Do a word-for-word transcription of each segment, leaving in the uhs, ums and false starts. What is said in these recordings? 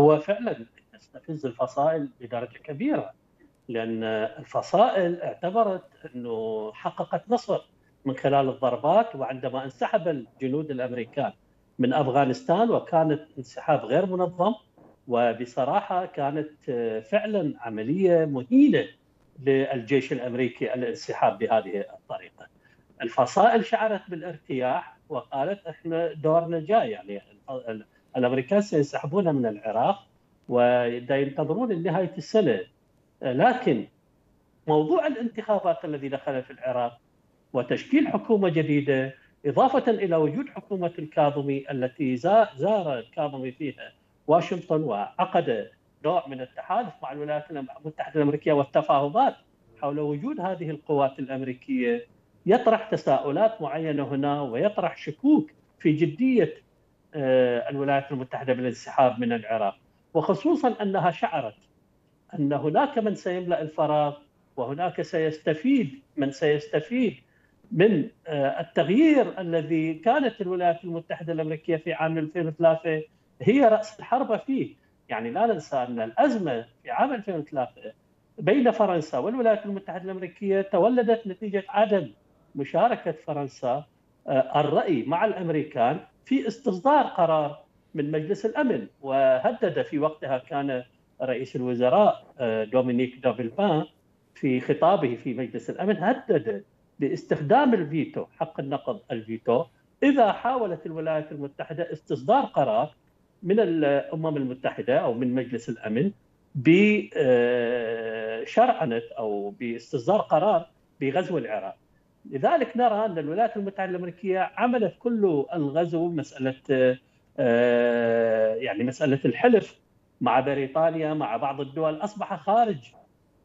هو فعلا تستفز الفصائل بدرجه كبيره، لان الفصائل اعتبرت انه حققت نصر من خلال الضربات، وعندما انسحب الجنود الامريكان من افغانستان وكانت انسحاب غير منظم، وبصراحه كانت فعلا عمليه مهينه للجيش الامريكي الانسحاب بهذه الطريقه. الفصائل شعرت بالارتياح وقالت احنا دورنا جاي، يعني الامريكان سينسحبون من العراق وينتظرون لنهايه السنه. لكن موضوع الانتخابات الذي دخل في العراق وتشكيل حكومه جديده، اضافه الى وجود حكومه الكاظمي التي زار الكاظمي فيها واشنطن وعقد نوع من التحالف مع الولايات المتحده الامريكيه والتفاهمات حول وجود هذه القوات الامريكيه، يطرح تساؤلات معينه هنا ويطرح شكوك في جديه الولايات المتحده بالانسحاب من العراق، وخصوصا انها شعرت ان هناك من سيملأ الفراغ وهناك سيستفيد من سيستفيد من التغيير الذي كانت الولايات المتحده الامريكيه في عام ألفين وثلاثة هي راس الحربه فيه. يعني لا ننسى ان الازمه في عام ألفين وثلاثة بين فرنسا والولايات المتحده الامريكيه تولدت نتيجه عدم مشاركه فرنسا الرأي مع الامريكان في استصدار قرار من مجلس الامن، وهدد في وقتها كان رئيس الوزراء دومينيك دو فيلبان في خطابه في مجلس الامن هدد باستخدام الفيتو، حق النقض الفيتو، اذا حاولت الولايات المتحده استصدار قرار من الامم المتحده او من مجلس الامن بشرعنه او باستصدار قرار بغزو العراق. لذلك نرى ان الولايات المتحده الامريكيه عملت كل الغزو، مساله يعني مساله الحلف مع بريطانيا مع بعض الدول اصبح خارج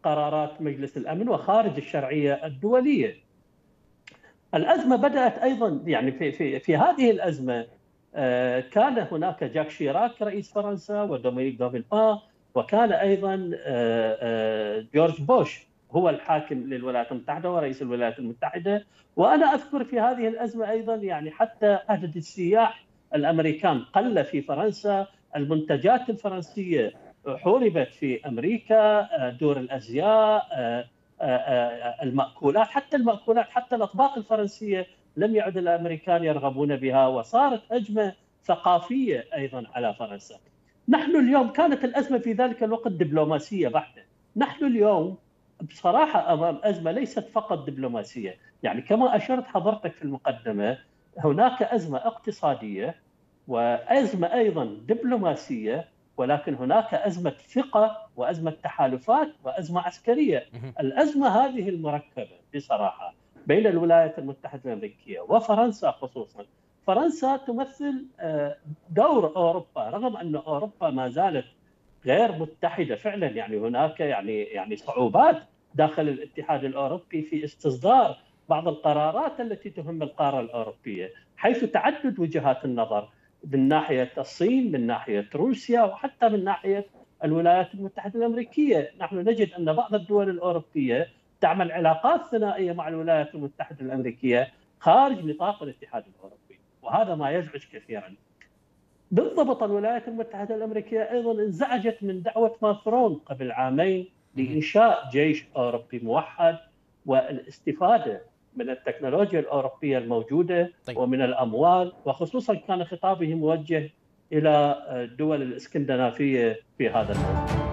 قرارات مجلس الامن وخارج الشرعيه الدوليه. الازمه بدات ايضا يعني في في في هذه الازمه كان هناك جاك شيراك رئيس فرنسا ودومينيك دو فيلبان، وكان ايضا جورج بوش هو الحاكم للولايات المتحده ورئيس الولايات المتحده. وانا اذكر في هذه الازمه ايضا يعني حتى عدد السياح الامريكان قل في فرنسا، المنتجات الفرنسيه حوربت في امريكا، دور الازياء، المأكولات، حتى المأكولات حتى الاطباق الفرنسيه لم يعد الامريكان يرغبون بها، وصارت هجمه ثقافيه ايضا على فرنسا. نحن اليوم كانت الازمه في ذلك الوقت دبلوماسيه بحته، نحن اليوم بصراحه امام ازمه ليست فقط دبلوماسيه، يعني كما اشرت حضرتك في المقدمه هناك ازمه اقتصاديه وازمه ايضا دبلوماسيه، ولكن هناك ازمه ثقه وازمه تحالفات وازمه عسكريه. الازمه هذه المركبه بصراحه بين الولايات المتحده الامريكيه وفرنسا، خصوصا فرنسا تمثل دور اوروبا، رغم ان اوروبا ما زالت غير متحده فعلا، يعني هناك يعني يعني صعوبات داخل الاتحاد الاوروبي في استصدار بعض القرارات التي تهم القاره الاوروبيه، حيث تعدد وجهات النظر من ناحيه الصين، من ناحيه روسيا، وحتى من ناحيه الولايات المتحده الامريكيه. نحن نجد ان بعض الدول الاوروبيه تعمل علاقات ثنائيه مع الولايات المتحده الامريكيه خارج نطاق الاتحاد الاوروبي، وهذا ما يزعج كثيرا. بالضبط الولايات المتحده الامريكيه ايضا انزعجت من دعوه ماكرون قبل عامين لانشاء جيش اوروبي موحد والاستفاده من التكنولوجيا الاوروبيه الموجوده ومن الاموال، وخصوصا كان خطابه موجه الى الدول الاسكندنافيه في هذا الموضوع.